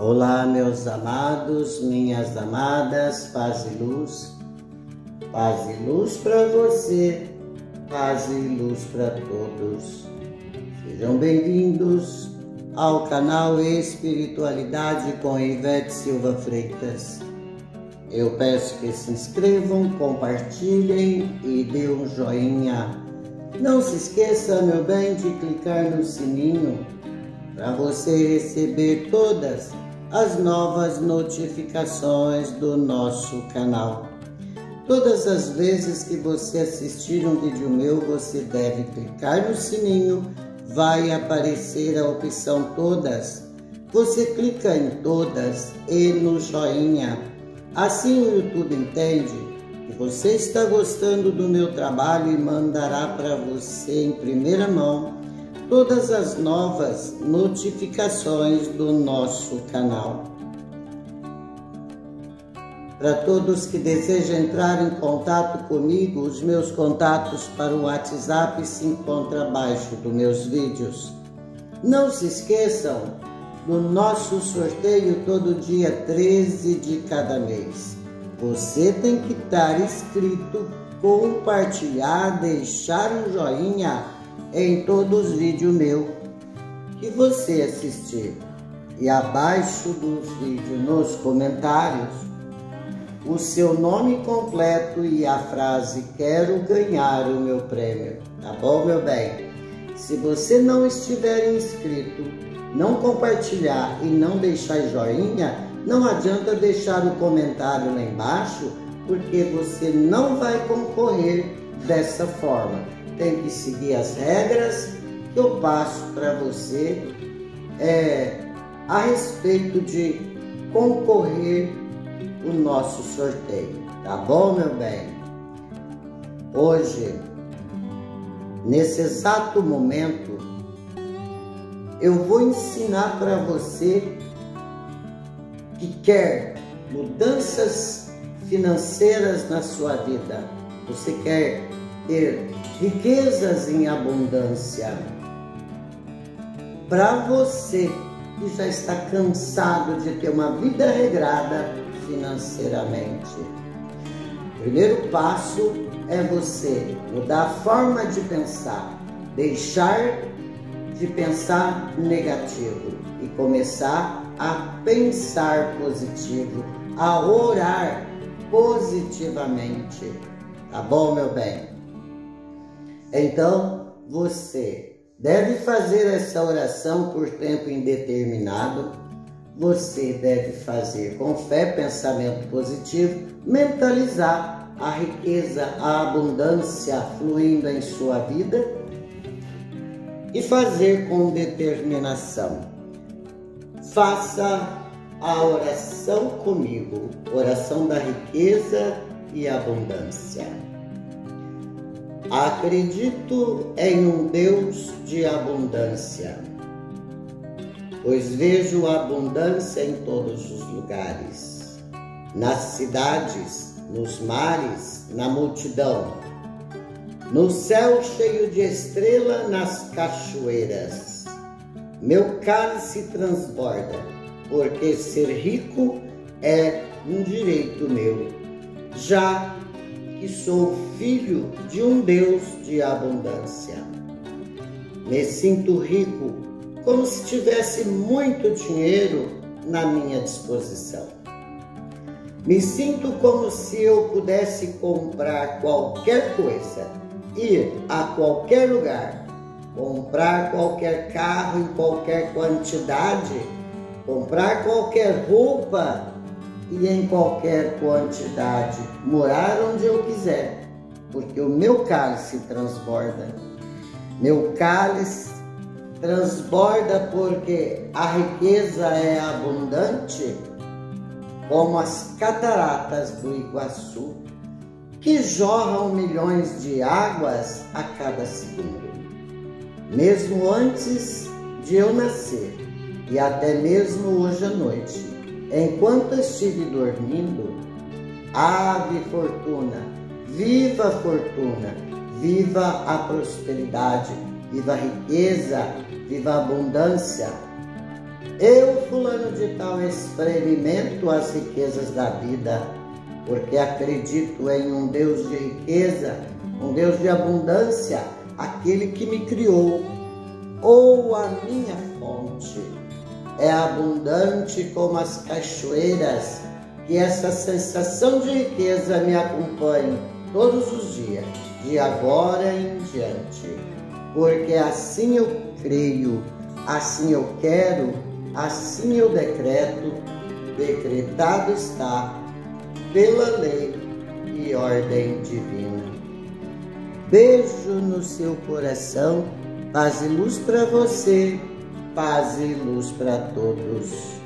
Olá, meus amados, minhas amadas, paz e luz. Paz e luz para você, paz e luz para todos. Sejam bem-vindos ao canal Espiritualidade com Ivete Silva Freitas. Eu peço que se inscrevam, compartilhem e dê um joinha. Não se esqueça, meu bem, de clicar no sininho para você receber todas as novas notificações do nosso canal. Todas as vezes que você assistir um vídeo meu, você deve clicar no sininho, vai aparecer a opção todas. Você clica em todas e no joinha. Assim o YouTube entende que você está gostando do meu trabalho e mandará para você em primeira mão todas as novas notificações do nosso canal. Para todos que desejam entrar em contato comigo, os meus contatos para o WhatsApp se encontram abaixo dos meus vídeos. Não se esqueçam do nosso sorteio todo dia 13 de cada mês. Você tem que estar inscrito, compartilhar, deixar um joinha em todos os vídeos meus que você assistir. E abaixo dos vídeos, nos comentários, o seu nome completo e a frase "quero ganhar o meu prêmio", tá bom, meu bem? Se você não estiver inscrito, não compartilhar e não deixar joinha, não adianta deixar o comentário lá embaixo, porque você não vai concorrer dessa forma. Tem que seguir as regras que eu passo para você a respeito de concorrer o nosso sorteio, tá bom, meu bem? Hoje, nesse exato momento, eu vou ensinar para você que quer mudanças financeiras na sua vida. Você quer ter riquezas em abundância. Para você que já está cansado de ter uma vida regrada financeiramente, o primeiro passo é você mudar a forma de pensar, deixar de pensar negativo e começar a pensar positivo, a orar positivamente, tá bom, meu bem? Então, você deve fazer essa oração por tempo indeterminado. Você deve fazer com fé, pensamento positivo, mentalizar a riqueza, a abundância fluindo em sua vida e fazer com determinação. Faça a oração comigo, oração da riqueza e abundância. Acredito em um Deus de abundância, pois vejo abundância em todos os lugares, nas cidades, nos mares, na multidão, no céu cheio de estrela, nas cachoeiras. Meu cálice transborda, porque ser rico é um direito meu, já que sou filho de um Deus de abundância. Me sinto rico, como se tivesse muito dinheiro na minha disposição. Me sinto como se eu pudesse comprar qualquer coisa, ir a qualquer lugar, comprar qualquer carro em qualquer quantidade, comprar qualquer roupa e em qualquer quantidade, morar onde eu quiser, porque o meu cálice transborda. Meu cálice transborda porque a riqueza é abundante, como as cataratas do Iguaçu, que jorram milhões de águas a cada segundo. Mesmo antes de eu nascer, e até mesmo hoje à noite, enquanto estive dormindo, ave fortuna, viva a fortuna, viva a prosperidade, viva a riqueza, viva a abundância. Eu, fulano de tal, experimento as riquezas da vida, porque acredito em um Deus de riqueza, um Deus de abundância, aquele que me criou. Ou a minha fonte é abundante como as cachoeiras, que essa sensação de riqueza me acompanhe todos os dias, de agora em diante. Porque assim eu creio, assim eu quero, assim eu decreto, decretado está pela lei e ordem divina. Beijo no seu coração, paz e luz para você, paz e luz para todos.